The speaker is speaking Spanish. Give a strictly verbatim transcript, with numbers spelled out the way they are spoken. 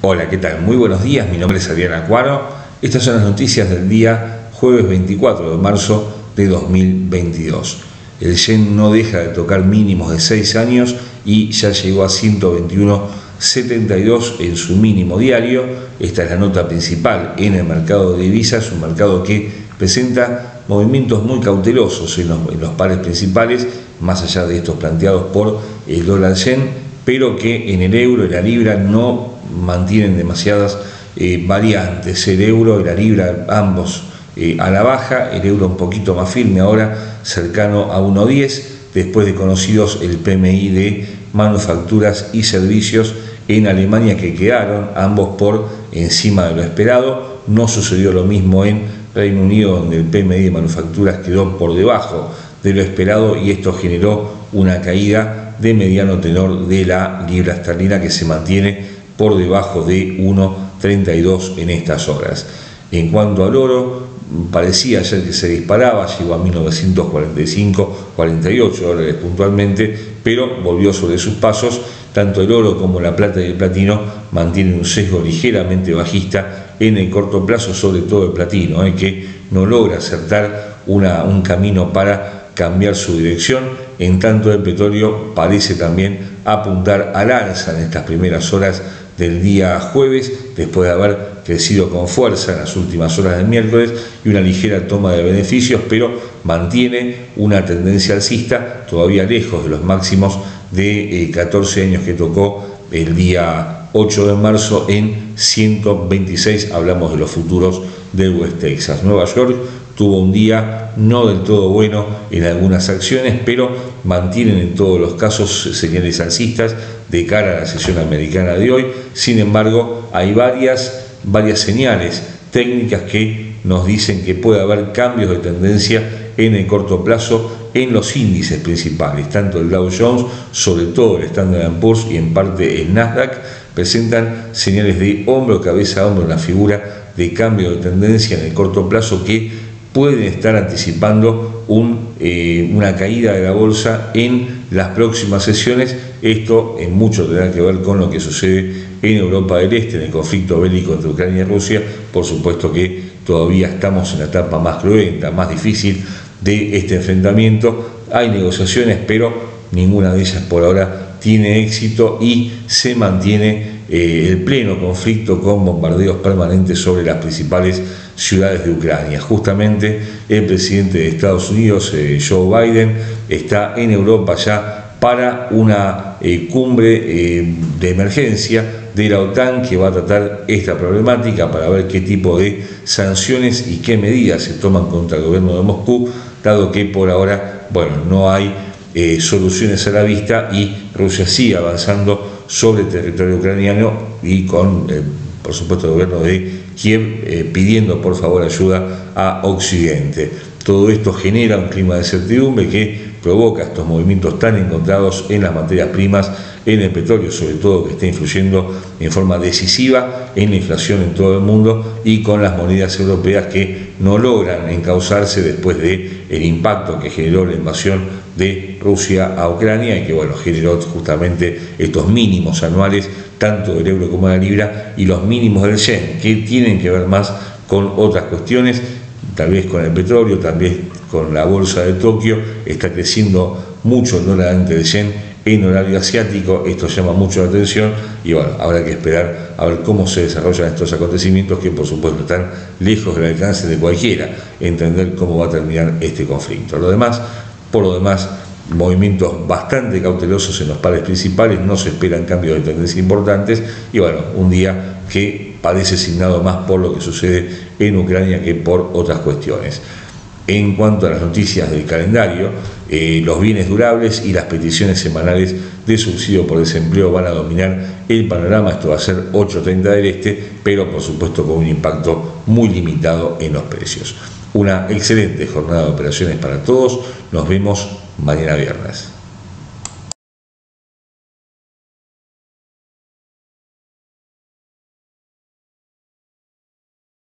Hola, ¿qué tal? Muy buenos días, mi nombre es Adrián Aquaro. Estas son las noticias del día jueves veinticuatro de marzo de dos mil veintidós. El yen no deja de tocar mínimos de seis años y ya llegó a ciento veintiuno setenta y dos en su mínimo diario. Esta es la nota principal en el mercado de divisas, un mercado que presenta movimientos muy cautelosos en los, en los pares principales, más allá de estos planteados por el dólar yen, pero que en el euro y la libra no mantienen demasiadas eh, variantes. El euro y la libra ambos eh, a la baja, el euro un poquito más firme ahora, cercano a uno diez, después de conocidos el P M I de manufacturas y servicios en Alemania, que quedaron ambos por encima de lo esperado. No sucedió lo mismo en Reino Unido, donde el P M I de manufacturas quedó por debajo de lo esperado y esto generó una caída de mediano tenor de la libra esterlina, que se mantiene por debajo de uno treinta y dos en estas horas. En cuanto al oro, parecía ayer que se disparaba, llegó a mil novecientos cuarenta y cinco, cuarenta y ocho dólares puntualmente, pero volvió sobre sus pasos. Tanto el oro como la plata y el platino mantienen un sesgo ligeramente bajista en el corto plazo, sobre todo el platino, eh, que no logra acertar una, un camino para cambiar su dirección. En tanto, el petróleo parece también apuntar al alza en estas primeras horas del día jueves, después de haber crecido con fuerza en las últimas horas del miércoles y una ligera toma de beneficios, pero mantiene una tendencia alcista todavía lejos de los máximos de eh, catorce años que tocó el día ocho de marzo en ciento veintiséis. Hablamos de los futuros de West Texas. Nueva York tuvo un día no del todo bueno en algunas acciones, pero mantienen en todos los casos señales alcistas de cara a la sesión americana de hoy. Sin embargo, hay varias, varias señales técnicas que nos dicen que puede haber cambios de tendencia en el corto plazo en los índices principales. Tanto el Dow Jones, sobre todo el Standard and Poor's y en parte el Nasdaq, presentan señales de hombro, cabeza a hombro en la figura de cambio de tendencia en el corto plazo que pueden estar anticipando un, eh, una caída de la bolsa en las próximas sesiones. Esto en mucho tendrá que ver con lo que sucede en Europa del Este, en el conflicto bélico entre Ucrania y Rusia. Por supuesto que todavía estamos en la etapa más cruenta, más difícil de este enfrentamiento. Hay negociaciones, pero ninguna de ellas por ahora tiene éxito y se mantiene el pleno conflicto con bombardeos permanentes sobre las principales ciudades de Ucrania. Justamente el presidente de Estados Unidos, eh, Joe Biden, está en Europa ya para una eh, cumbre eh, de emergencia de la OTAN que va a tratar esta problemática para ver qué tipo de sanciones y qué medidas se toman contra el gobierno de Moscú, dado que por ahora, bueno, no hay eh, soluciones a la vista y Rusia sigue avanzando sobre el territorio ucraniano y con, eh, por supuesto, el gobierno de Kiev eh, pidiendo por favor ayuda a Occidente. Todo esto genera un clima de incertidumbre que provoca estos movimientos tan encontrados en las materias primas, en el petróleo sobre todo, que está influyendo en forma decisiva en la inflación en todo el mundo, y con las monedas europeas que no logran encauzarse después de el impacto que generó la invasión de Rusia a Ucrania y que, bueno, generó justamente estos mínimos anuales tanto del euro como de la libra y los mínimos del yen, que tienen que ver más con otras cuestiones, tal vez con el petróleo, tal vez con la bolsa de Tokio. Está creciendo mucho el dólar ante el yen en horario asiático, esto llama mucho la atención y, bueno, habrá que esperar a ver cómo se desarrollan estos acontecimientos que, por supuesto, están lejos del alcance de cualquiera, entender cómo va a terminar este conflicto. Lo demás, por lo demás, movimientos bastante cautelosos en los pares principales, no se esperan cambios de tendencia importantes y, bueno, un día que parece signado más por lo que sucede en Ucrania que por otras cuestiones. En cuanto a las noticias del calendario, eh, los bienes durables y las peticiones semanales de subsidio por desempleo van a dominar el panorama. Esto va a ser ocho treinta del este, pero por supuesto con un impacto muy limitado en los precios. Una excelente jornada de operaciones para todos. Nos vemos mañana viernes.